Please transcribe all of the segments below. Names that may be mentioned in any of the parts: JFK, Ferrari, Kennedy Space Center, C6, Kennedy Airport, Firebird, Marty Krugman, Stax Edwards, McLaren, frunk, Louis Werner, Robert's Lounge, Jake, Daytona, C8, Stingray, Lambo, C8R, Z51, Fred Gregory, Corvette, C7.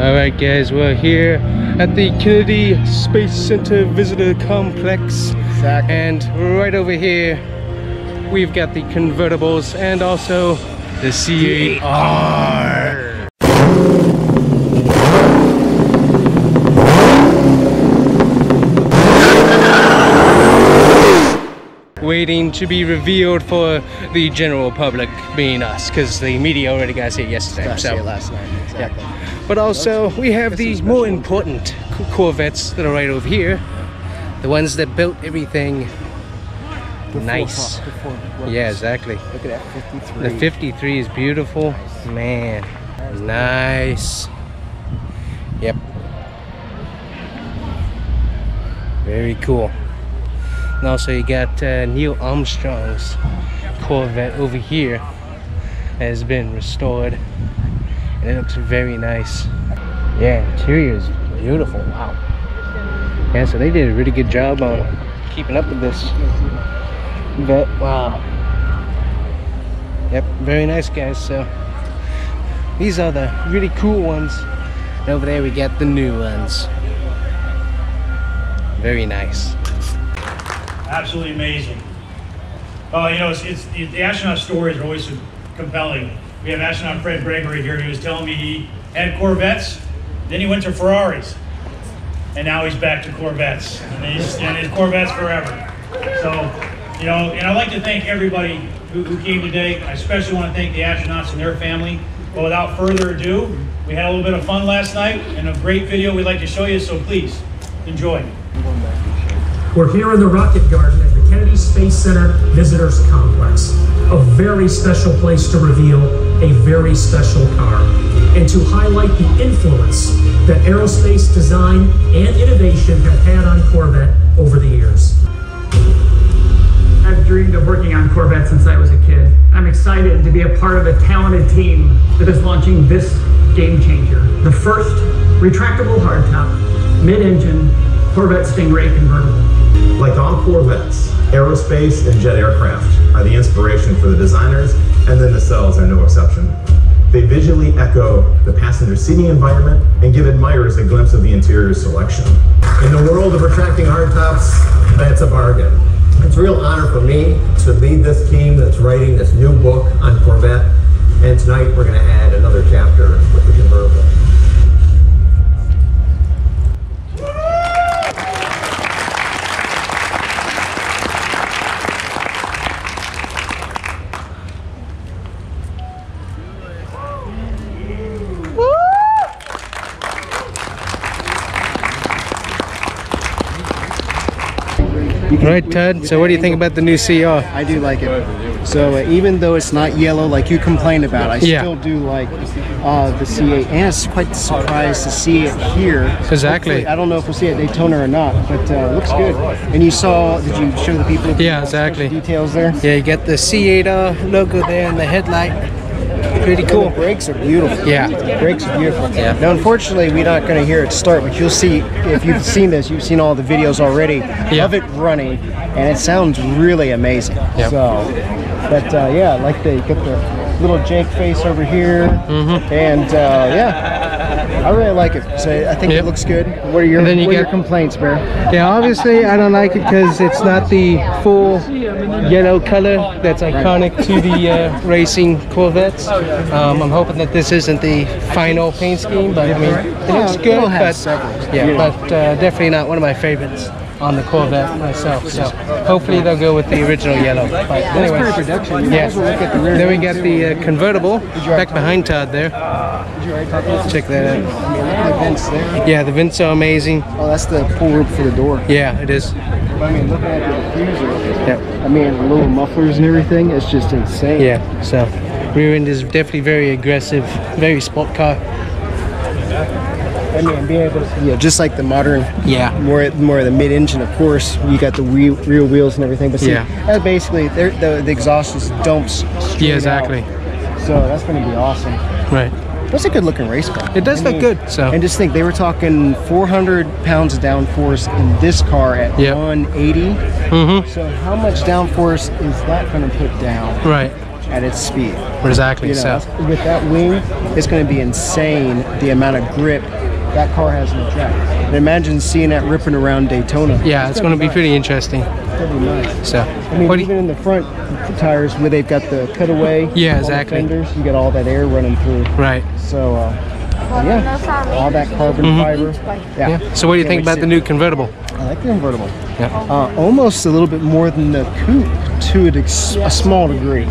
Alright guys, we're here at the Kennedy Space Center Visitor Complex. Exactly. And right over here we've got the convertibles and also the C8R. Waiting to be revealed for the general public, being us, because the media already got us here yesterday. Last night, exactly. Yeah. But also, we have the more important Corvettes that are right over here. The ones that built everything before, nice. Yeah, exactly. Look at that, 53. The 53 is beautiful. Nice. Man, nice. Yep. Very cool. And also you got Neil Armstrong's Corvette over here that has been restored, and it looks very nice. Yeah, interior is beautiful. Wow. Yeah, so they did a really good job on keeping up with this. But wow. Yep, very nice guys. So these are the really cool ones, and over there we got the new ones. Very nice. Absolutely amazing. You know, the astronaut stories are always so compelling. We have astronaut Fred Gregory here. He was telling me he had Corvettes, then he went to Ferraris, and now he's back to Corvettes. And his Corvettes forever. So, you know, and I'd like to thank everybody who came today. I especially want to thank the astronauts and their family. But without further ado, we had a little bit of fun last night and a great video we'd like to show you, so please enjoy. We're here in the Rocket Garden at the Kennedy Space Center Visitors Complex. A very special place to reveal a very special car and to highlight the influence that aerospace design and innovation have had on Corvette over the years. I've dreamed of working on Corvette since I was a kid. I'm excited to be a part of a talented team that is launching this game changer. The first retractable hardtop, mid-engine Corvette Stingray convertible. Like all Corvettes, aerospace and jet aircraft are the inspiration for the designers, and then the nacelles are no exception. They visually echo the passenger seating environment and give admirers a glimpse of the interior selection. In the world of retracting hardtops, that's a bargain. It's a real honor for me to lead this team that's writing this new book on Corvette, and tonight we're going to add another chapter with the convertible. Right, Ted, so what do you think about the new CR? I do like it. So even though it's not yellow like you complained about, I still do like the C8. And I was quite surprised to see it here. Exactly. Hopefully, I don't know if we'll see it at Daytona or not, but looks good. And you saw, did you show the people? Yeah, exactly. Details there? Yeah, you got the C8R logo there in the headlight. Pretty cool. The brakes are beautiful. Yeah. The brakes are beautiful. Yeah. Now, unfortunately, we're not going to hear it start, but you'll see, if you've seen this, you've seen all the videos already of it running, and it sounds really amazing. Yep. So, but yeah, like they get the little Jake face over here, and yeah, I really like it. So I think it looks good. What are your, what are your complaints, Bear? Yeah, obviously I don't like it because it's not the full yellow color that's iconic to the racing Corvettes. I'm hoping that this isn't the final paint scheme, but I mean, it looks good, but, definitely not one of my favorites on the Corvette myself, so hopefully they'll go with the original yellow. But anyway, yes. Then we got the convertible back behind Todd there. Check that out. The vents there. Yeah, the vents are amazing. Oh, that's the pull rope for the door. Yeah, it is. I mean, looking at the diffuser. Yeah. I mean, the little mufflers and everything. It's just insane. Yeah. So, rear end is definitely very aggressive, very sport car. I mean, being able to, you know, just like the modern, more of the mid-engine, of course, you got the rear wheels and everything, but see, that's basically, the exhaust just dumps straight out. So that's going to be awesome. Right. That's a good-looking race car. It does look good. So. And just think, they were talking 400 pounds of downforce in this car at 180. So how much downforce is that going to put down? Right. at its speed. Exactly. You know, so with that wing, it's going to be insane the amount of grip that car has in the track. And imagine seeing that ripping around Daytona. Yeah, it's going to be pretty interesting. Nice. So, I mean, even in the front tires where they've got the cutaway, yeah, exactly. Fenders, you got all that air running through. Right. So, yeah, all that carbon fiber. Yeah. So, what do you think about the new convertible? I like the convertible. Yeah. Almost a little bit more than the coupe to a small degree.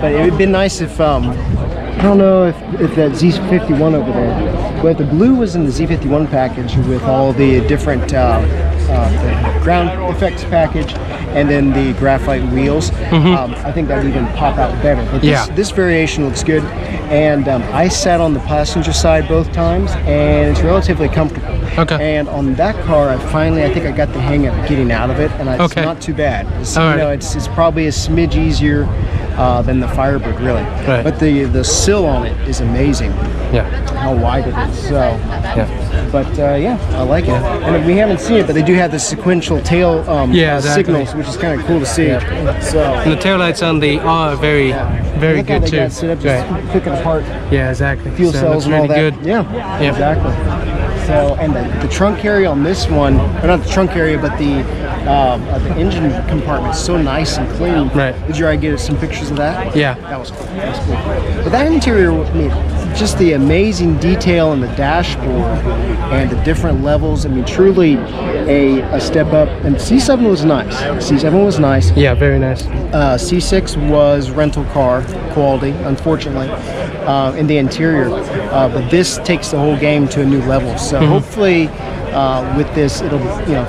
But it would be nice if I don't know if that Z51 over there, but the blue was in the Z51 package with all the different the ground effects package and then the graphite wheels. I think that would even pop out better. But this variation looks good. And I sat on the passenger side both times, and it's relatively comfortable. Okay. And on that car, I think I got the hang of getting out of it, and it's not too bad. It's, it's probably a smidge easier than the Firebird, really. Right. But the sill on it is amazing. Yeah. How wide it is. So. Yeah. But yeah, I like it. And we haven't seen it, but they do have the sequential tail signals, which is kind of cool to see. Yeah. So. And the taillights on the R are very, very good too. Set up just picking apart. Yeah, exactly. Fuel cells and all that. Good. Yeah. Yeah. Exactly. So, and the trunk area on this one, or not the trunk area, but the engine compartment is so nice and clean. Right. Did you already get some pictures of that? Yeah. That was cool. But that interior, I mean, just the amazing detail in the dashboard and the different levels. I mean, truly a step up. And C7 was nice. C7 was nice. Yeah, very nice. C6 was rental car quality, unfortunately, in the interior. But this takes the whole game to a new level. So hopefully with this, it'll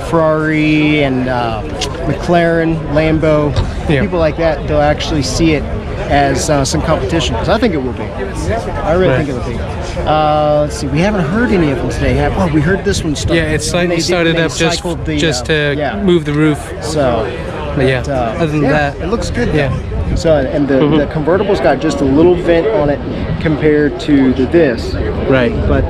Ferrari and McLaren, Lambo, people like that, they'll actually see it as some competition, because I think it will be. I really think it'll be. Let's see, we haven't heard any of them today. Oh, we heard this one start. Yeah, it slightly started up just to move the roof. So, but yeah, other than that, it looks good. Yeah. Though. So, and the convertible's got just a little vent on it compared to this. Right. But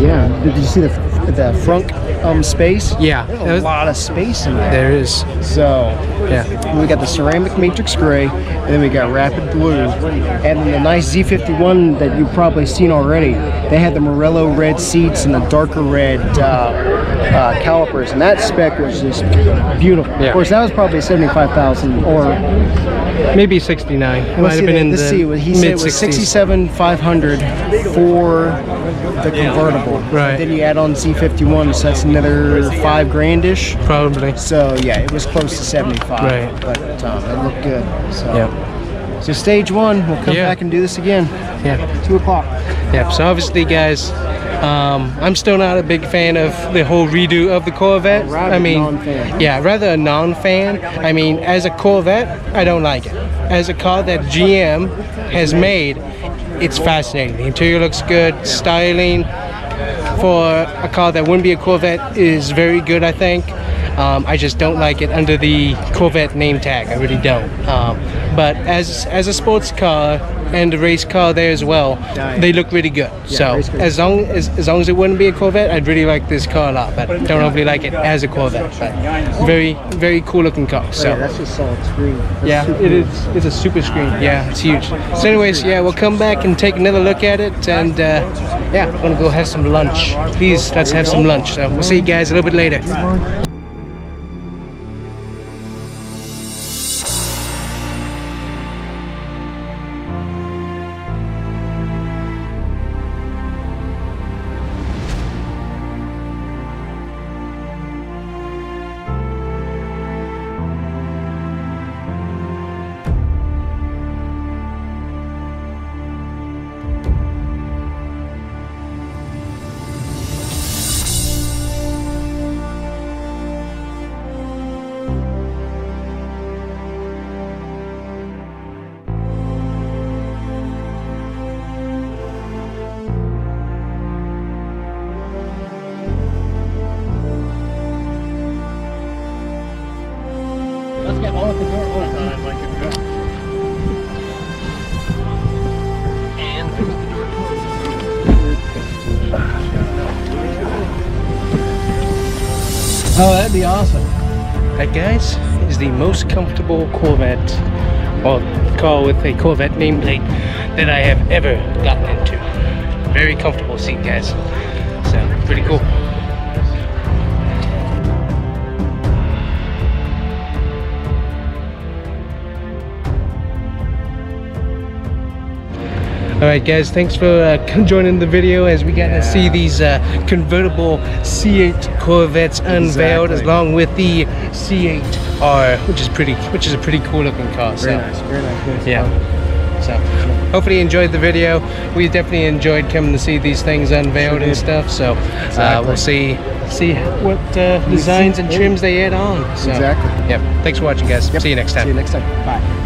yeah, did you see the frunk space? Yeah. There's a lot of space in there. There is. So yeah, we got the ceramic matrix gray, and then we got rapid blue, and then the nice Z51 that you've probably seen already. They had the Morello red seats and the darker red calipers, and that spec was just beautiful. Yeah. Of course, that was probably 75,000 or maybe 69. Might have been in the mid-60s. He said it was 67,500 for the convertible. Right. Then you add on Z51, so that's another $5 grand-ish. Probably. So yeah, it was close to 75. Right. But it looked good. So. Yeah. So stage one, we'll come back and do this again. Yeah. 2 o'clock. Yeah. So obviously, guys, I'm still not a big fan of the whole redo of the Corvette. I mean, rather a non-fan. I mean, as a Corvette, I don't like it. As a car that GM has made, it's fascinating. The interior looks good. Styling for a car that wouldn't be a Corvette is very good, I think. I just don't like it under the Corvette name tag. I really don't. But as a sports car and a race car there as well, they look really good. Yeah, so as long as it wouldn't be a Corvette, I'd really like this car a lot. But don't overly like it as a Corvette. But very, very cool looking car. So that's a solid screen. It is. It's a super screen. Yeah, it's huge. So anyways, yeah, we'll come back and take another look at it, and yeah, we're gonna go have some lunch. Please, let's have some lunch. So we'll see you guys a little bit later. Oh, that'd be awesome. That, guys, is the most comfortable Corvette or car with a Corvette nameplate that I have ever gotten into. Very comfortable seat, guys. So pretty cool. Alright guys, thanks for joining the video as we got to see these convertible C8 Corvettes unveiled, along with the C8R, which is a pretty cool looking car. Very nice, very nice. Yeah. So hopefully you enjoyed the video. We definitely enjoyed coming to see these things unveiled and stuff. So we'll see what designs and trims they add on. So, exactly. Yep. Thanks for watching, guys. Yep. See you next time. See you next time. Bye.